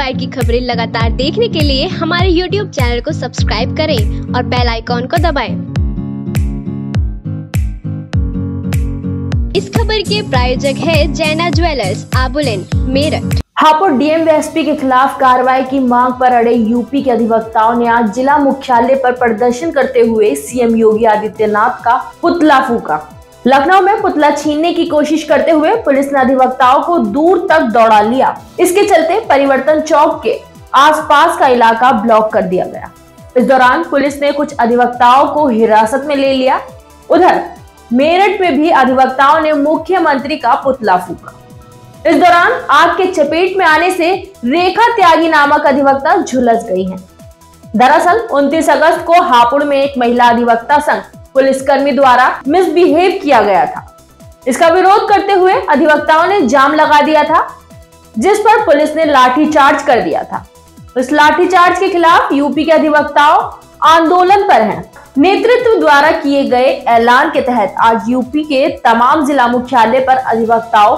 Bite की खबरें लगातार देखने के लिए हमारे YouTube चैनल को सब्सक्राइब करें और बेल आइकॉन को दबाएं। इस खबर के प्रायोजक है जैना ज्वेलर्स आबुलेन मेरठ। हापुड़ डीएम व एसपी के खिलाफ कार्रवाई की मांग पर अड़े यूपी के अधिवक्ताओं ने आज जिला मुख्यालय पर प्रदर्शन करते हुए सीएम योगी आदित्यनाथ का पुतला फूका। लखनऊ में पुतला छीनने की कोशिश करते हुए पुलिस ने अधिवक्ताओं को दूर तक दौड़ा लिया। इसके चलते परिवर्तन चौक के आसपास का इलाका ब्लॉक कर दिया गया। इस दौरान पुलिस ने कुछ अधिवक्ताओं को हिरासत में ले लिया। उधर मेरठ में भी अधिवक्ताओं ने मुख्यमंत्री का पुतला फूका। इस दौरान आग के चपेट में आने से रेखा त्यागी नामक अधिवक्ता झुलस गई हैं। दरअसल 29 अगस्त को हापुड़ में एक महिला अधिवक्ता संघ पुलिसकर्मी द्वारा मिसबिहेव किया गया था। इसका विरोध करते हुए अधिवक्ताओं ने जाम लगा दिया था, जिस पर पुलिस ने लाठीचार्ज कर दिया था। इस लाठीचार्ज के खिलाफ यूपी के अधिवक्ताओं आंदोलन पर हैं। नेतृत्व द्वारा किए गए ऐलान के तहत आज यूपी के तमाम जिला मुख्यालय पर अधिवक्ताओं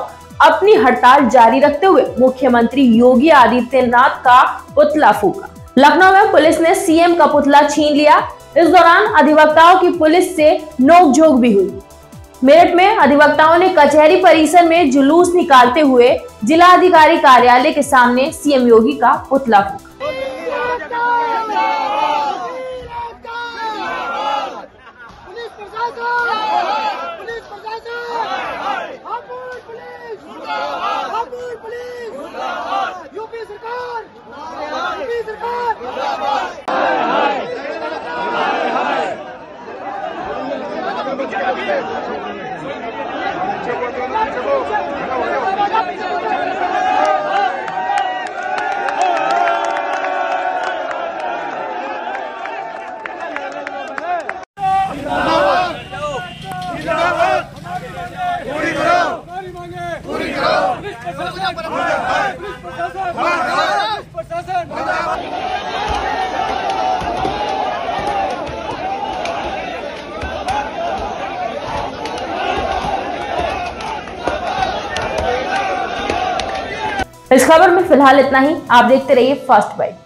अपनी हड़ताल जारी रखते हुए मुख्यमंत्री योगी आदित्यनाथ का पुतला फूका। लखनऊ में पुलिस ने सीएम का पुतला छीन लिया। इस दौरान अधिवक्ताओं की पुलिस से नोकझोंक भी हुई। मेरठ में अधिवक्ताओं ने कचहरी परिसर में जुलूस निकालते हुए जिलाधिकारी कार्यालय के सामने सीएम योगी का पुतला फूका। इस खबर में फिलहाल इतना ही। आप देखते रहिए फर्स्ट बाइट।